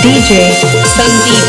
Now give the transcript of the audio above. DJ Sandeep.